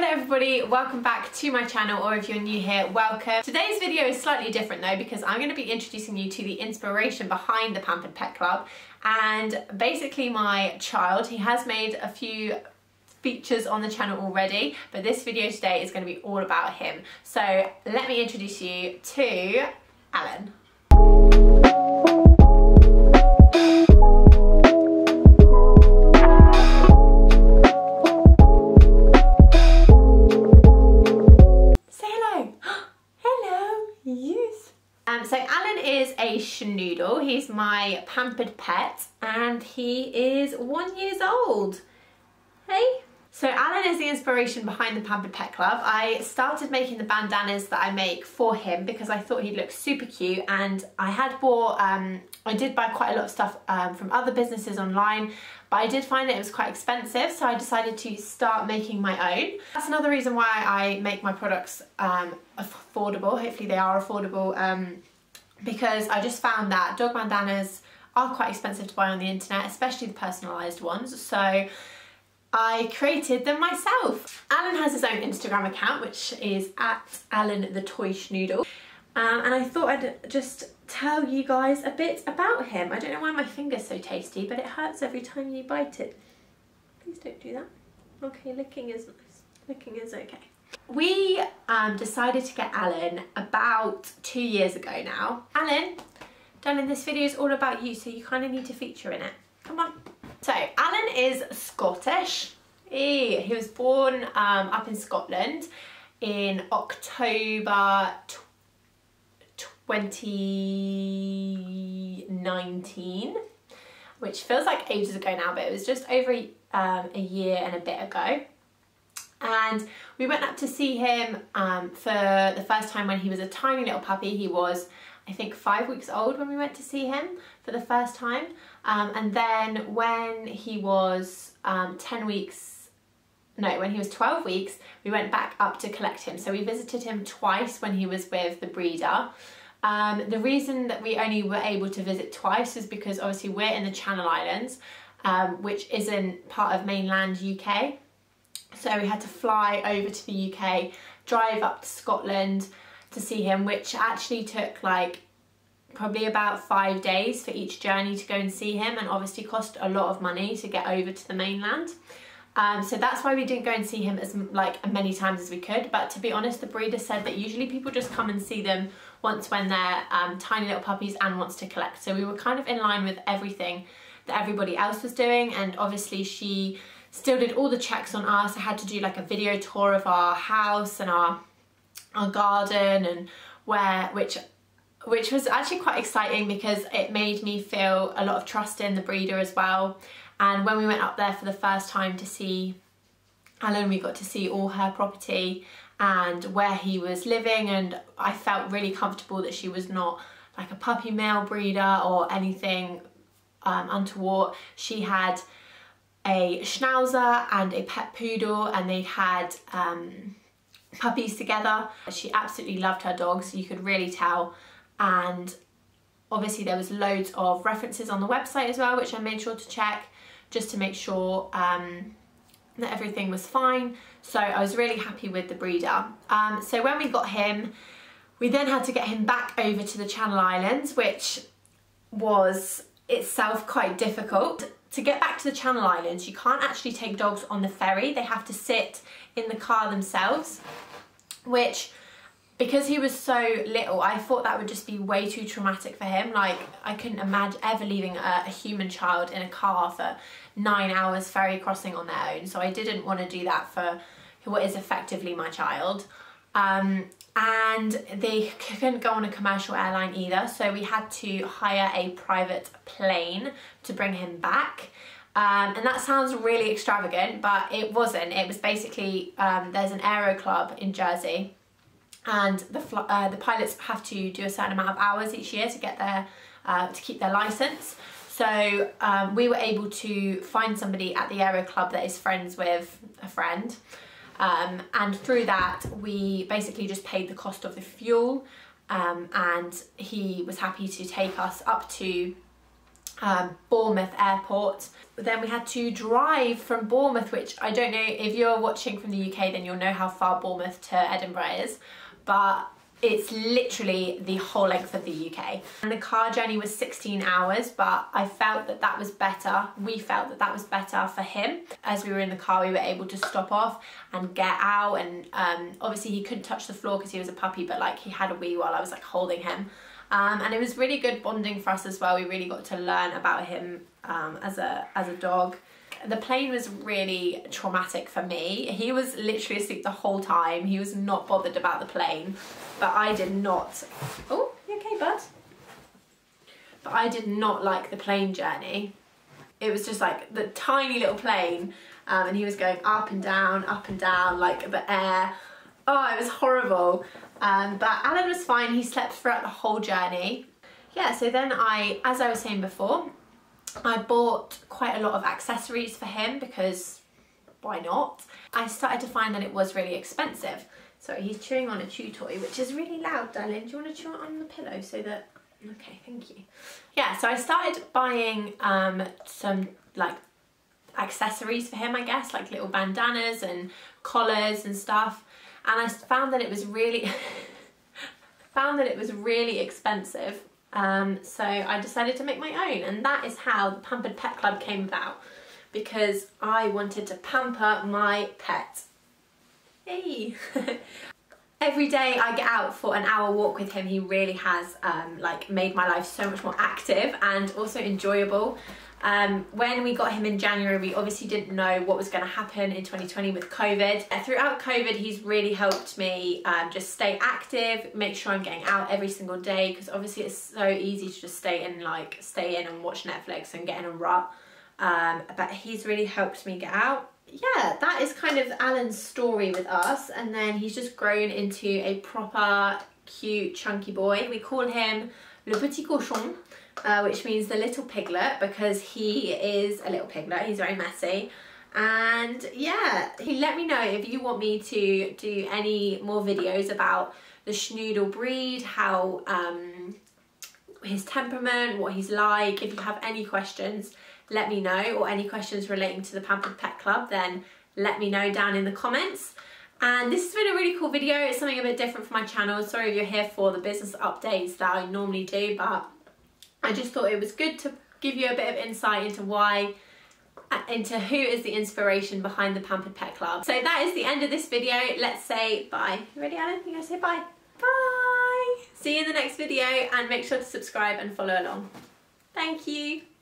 Hello everybody, welcome back to my channel, or if you're new here, welcome. Today's video is slightly different though, because I'm going to be introducing you to the inspiration behind the Pampered Pet Club. And basically my child, he has made a few features on the channel already, but this video today is going to be all about him. So let me introduce you to Alan. Schnoodle. He's my pampered pet and he is 1 year old. Hey? So Alan is the inspiration behind the Pampered Pet Club. I started making the bandanas that I make for him because I thought he'd look super cute, and I had bought, I did buy quite a lot of stuff from other businesses online, but I did find that it was quite expensive, so I decided to start making my own. That's another reason why I make my products affordable, hopefully they are affordable, because I just found that dog bandanas are quite expensive to buy on the internet, especially the personalised ones, so I created them myself. Alan has his own Instagram account, which is at AlanTheToySchnoodle, and I thought I'd just tell you guys a bit about him. I don't know why my finger's so tasty, but it hurts every time you bite it. Please don't do that. Okay, licking is nice. Licking is okay. We decided to get Alan about 2 years ago now. Alan, done in this video is all about you, so you kind of need to feature in it. Come on. So Alan is Scottish. He was born up in Scotland in October 2019, which feels like ages ago now, but it was just over a year and a bit ago. And we went up to see him for the first time when he was a tiny little puppy. He was, I think, 5 weeks old when we went to see him for the first time. And then when he was 12 weeks, we went back up to collect him. So we visited him twice when he was with the breeder. The reason that we only were able to visit twice is because obviously we're in the Channel Islands, which isn't part of mainland UK. So we had to fly over to the UK, drive up to Scotland to see him, which actually took like probably about 5 days for each journey to go and see him, and obviously cost a lot of money to get over to the mainland. So that's why we didn't go and see him as many times as we could. But to be honest, the breeder said that usually people just come and see them once when they're tiny little puppies and wants to collect. So we were kind of in line with everything that everybody else was doing, and obviously she still did all the checks on us. I had to do like a video tour of our house and our garden, and which was actually quite exciting because it made me feel a lot of trust in the breeder as well. And when we went up there for the first time to see Alan, we got to see all her property and where he was living, and I felt really comfortable that she was not like a puppy mill breeder or anything untoward. She had a schnauzer and a pet poodle, and they had puppies together. She absolutely loved her dogs, you could really tell, and obviously there was loads of references on the website as well, which I made sure to check just to make sure that everything was fine. So I was really happy with the breeder. So when we got him, we then had to get him back over to the Channel Islands, which was itself quite difficult. To get back to the Channel Islands, you can't actually take dogs on the ferry. They have to sit in the car themselves, which, because he was so little, I thought that would just be way too traumatic for him. Like, I couldn't imagine ever leaving a human child in a car for 9 hours ferry crossing on their own. So I didn't want to do that for what is effectively my child. And they couldn't go on a commercial airline either, so we had to hire a private plane to bring him back. And that sounds really extravagant, but it wasn't. It was basically, there's an aero club in Jersey, and the pilots have to do a certain amount of hours each year to get their, to keep their license. So we were able to find somebody at the aero club that is friends with a friend. And through that, we basically just paid the cost of the fuel, and he was happy to take us up to Bournemouth Airport. Then we had to drive from Bournemouth, which I don't know, if you're watching from the UK then you'll know how far Bournemouth to Edinburgh is, but it's literally the whole length of the UK. And the car journey was 16 hours, but I felt that that was better. We felt that that was better for him. As we were in the car, we were able to stop off and get out. And obviously he couldn't touch the floor because he was a puppy, but like he had a wee while I was like holding him. And it was really good bonding for us as well. We really got to learn about him as a dog. The plane was really traumatic for me. He was literally asleep the whole time. He was not bothered about the plane, but I did not. Oh, you okay, bud? But I did not like the plane journey. It was just like the tiny little plane, and he was going up and down, like the air. Oh, it was horrible. But Alan was fine. He slept throughout the whole journey. Yeah, so then I, as I was saying before, I bought quite a lot of accessories for him because why not? I started to find that it was really expensive. So he's chewing on a chew toy, which is really loud, darling. Do you want to chew it on the pillow so that... Okay, thank you. Yeah, so I started buying some like accessories for him, I guess, like little bandanas and collars and stuff. And I found that it was really... expensive. So I decided to make my own, and that is how the Pampered Pet Club came about, because I wanted to pamper my pet. Hey! Every day I get out for an hour walk with him. He really has like made my life so much more active and also enjoyable. When we got him in January, we obviously didn't know what was going to happen in 2020 with COVID. Throughout COVID, he's really helped me just stay active, make sure I'm getting out every single day, because obviously it's so easy to just stay in and watch Netflix and get in a rut. But he's really helped me get out. Yeah, that is kind of Alan's story with us, and then he's just grown into a proper, cute, chunky boy. We call him Le Petit Cochon, which means the little piglet, because he is a little piglet. He's very messy. And yeah, let me know if you want me to do any more videos about the schnoodle breed, how his temperament, what he's like. If you have any questions, let me know, or any questions relating to the Pampered Pet Club, then let me know down in the comments. And this has been a really cool video. It's something a bit different from my channel. Sorry if you're here for the business updates that I normally do, but I just thought it was good to give you a bit of insight into who is the inspiration behind the Pampered Pet Club. So that is the end of this video. Let's say bye. You ready, Alan? You guys say bye. Bye. See you in the next video, and make sure to subscribe and follow along. Thank you.